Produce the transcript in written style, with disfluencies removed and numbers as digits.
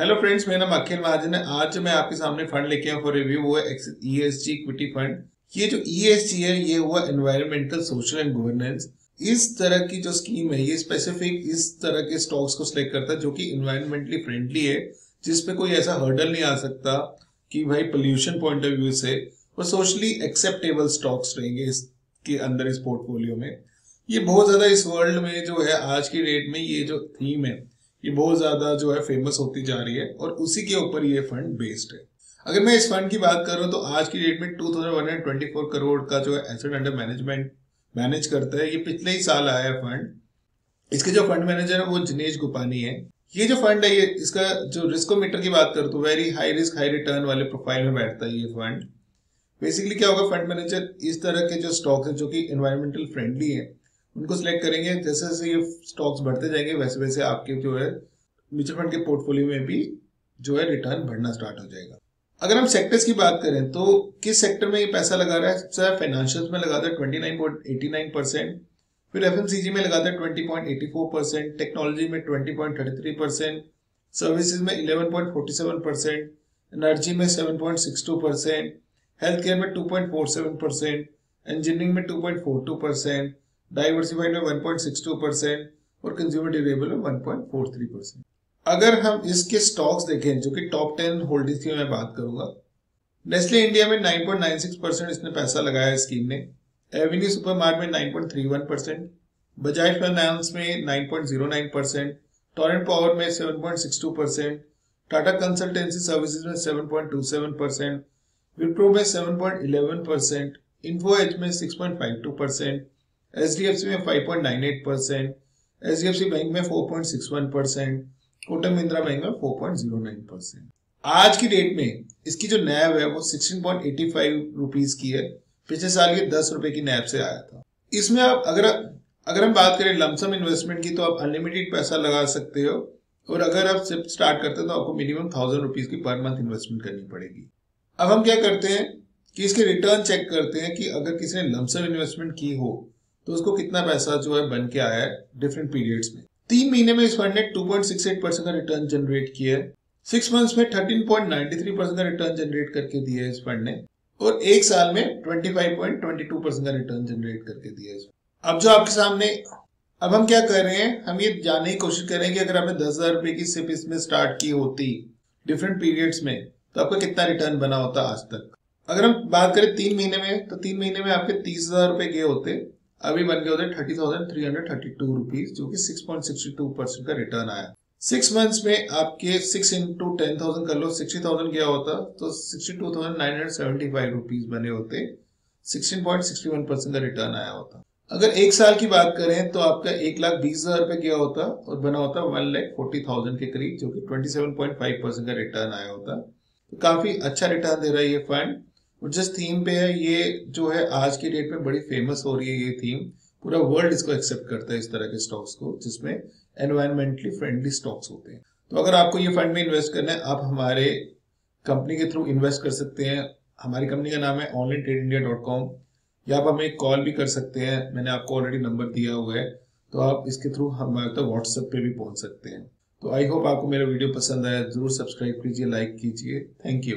Hello friends, मेरा नाम अखिल महाजन है। आज मैं आपके सामने फंड लेके आया फॉर रिव्यू, वो है ESG इक्विटी फंड। ये जो ESG है ये हुआ एनवायरमेंटल, सोशल एंड गवर्नेंस। इस तरह की जो स्कीम है ये स्पेसिफिक इस तरह के स्टॉक्स को सिलेक्ट करता है जो कि एनवायरमेंटली फ्रेंडली है, जिसपे कोई ऐसा हर्डल नहीं आ सकता कि भाई पोल्यूशन पॉइंट ऑफ व्यू से, और सोशली एक्सेप्टेबल स्टॉक्स रहेंगे इसके अंदर, इस पोर्टफोलियो में। ये बहुत ज्यादा इस वर्ल्ड में जो है आज की डेट में ये जो थीम है ये बहुत ज्यादा जो है फेमस होती जा रही है और उसी के ऊपर ये फंड बेस्ड है। अगर मैं इस फंड की बात करूं तो आज की डेट में 2124 करोड़ का जो है एसेट अंडर मैनेजमेंट मैनेज करता है। ये पिछले ही साल आया फंड। इसके जो फंड मैनेजर है वो जिनेश गुपानी है। ये जो फंड है ये इसका जो रिस्कोमीटर की बात करूं तो very high risk high return वाले प्रोफाइल में बैठता है ये फंड। बेसिकली क्या होगा, फंड मैनेजर इस तरह के जो स्टॉक्स है जो कि एनवायरमेंटल फ्रेंडली है उनको सिलेक्ट करेंगे। जैसे जैसे ये स्टॉक्स बढ़ते जाएंगे वैसे वैसे आपके जो है म्यूचुअल फंड के पोर्टफोलियो में भी जो है रिटर्न बढ़ना स्टार्ट हो जाएगा। अगर हम सेक्टर्स की बात करें तो किस सेक्टर में ये पैसा लगा रहा है, सबसे फाइनेंशियल्स में लगाता है 29.89%, फिर FMCG में लगाता है 20.84%, टेक्नोलॉजी में 20.33%, सर्विसेज में 11.47%, एनर्जी में 7.62%, हेल्थ केयर में 2.47%, इंजीनियरिंग में 2.42%, डाइवर्सिफाइड में 1.62% और कंज्यूमर ड्यूरेबल में 1.43%। अगर हम इसके स्टॉक्स देखें जो कि टॉप 10 होल्डिंग्स की मैं बात करूंगा, नेस्ले इंडिया में 9.96% इसने पैसा लगाया स्कीम ने, एवेन्यू सुपरमार्ट में 9.31%, बजाज फाइनेंस में 9.09%, टोरेंट पावर में 7.62%, टाटा कंसल्टेंसी सर्विसेज में 7.27%, विप्रो में 7.11%, इन्फो एज में 6.52%, SDFC में 5.98%, HDFC बैंक में 4.61%, कोटक महिंद्रा बैंक में 4.09%। आज की डेट में इसकी जो नैब है वो 16.85 रुपीज की है। पिछले साल ये 10 रुपए की नैब से आया था। इसमें आप अगर हम बात करें लमसम इन्वेस्टमेंट की तो आप अनलिमिटेड पैसा लगा सकते हो, और अगर आप सिर्फ स्टार्ट करते हो तो आपको मिनिमम 1000 रुपीज की पर मंथ इन्वेस्टमेंट करनी पड़ेगी। अब हम क्या करते हैं कि इसके रिटर्न चेक करते हैं कि अगर किसी ने लमसम इन्वेस्टमेंट की हो तो उसको कितना पैसा जो है बन के आया है डिफरेंट पीरियड्स में। 3 महीने में इस फंड ने 2.68% का रिटर्न जनरेट किया है, 6 मंथ्स में 13.93% का रिटर्न जनरेट करके दिया है इस फंड ने, और 1 साल में 25.22% का रिटर्न जनरेट करके दिया है। अब जो आपके सामने, अब हम क्या कर रहे हैं, हम ये जानने की कोशिश कर रहे हैं कि अगर आपने 10,000 रुपए की सिप इसमें स्टार्ट की होती डिफरेंट पीरियड्स में तो आपका कितना रिटर्न बना होता आज तक। अगर हम बात करें 3 महीने में तो 3 महीने में आपके 30,000 रुपए गए होते, अभी बन गए होते 30,332 रुपीज, जो कि 6.62% का रिटर्न आया। 6 मंथ्स में आपके 6 × 10,000 कर लो, 60,000 गया होता तो 62,975 रुपीज बने होते, 16.61% का रिटर्न आया होता। अगर 1 साल की बात करें तो आपका 1,20,000 रुपए गया होता और बना होता 1,40,000 के करीब, जो कि 27.5% का रिटर्न आया होता। तो काफी अच्छा रिटर्न दे रहा है ये फंड, और जिस थीम पे है ये जो है आज की डेट में बड़ी फेमस हो रही है। ये थीम पूरा वर्ल्ड इसको एक्सेप्ट करता है, इस तरह के स्टॉक्स को जिसमें एनवायरमेंटली फ्रेंडली स्टॉक्स होते हैं। तो अगर आपको ये फंड में इन्वेस्ट करना है आप हमारे कंपनी के थ्रू इन्वेस्ट कर सकते हैं। हमारी कंपनी का नाम है ऑनलाइन ट्रेड इंडिया.com, या आप हमें कॉल भी कर सकते हैं, मैंने आपको ऑलरेडी नंबर दिया हुआ है, तो आप इसके थ्रू हमारे तक व्हाट्सएप पे भी पहुंच सकते हैं। तो आई होप आपको मेरा वीडियो पसंद आया, जरूर सब्सक्राइब कीजिए, लाइक कीजिए। Thank you.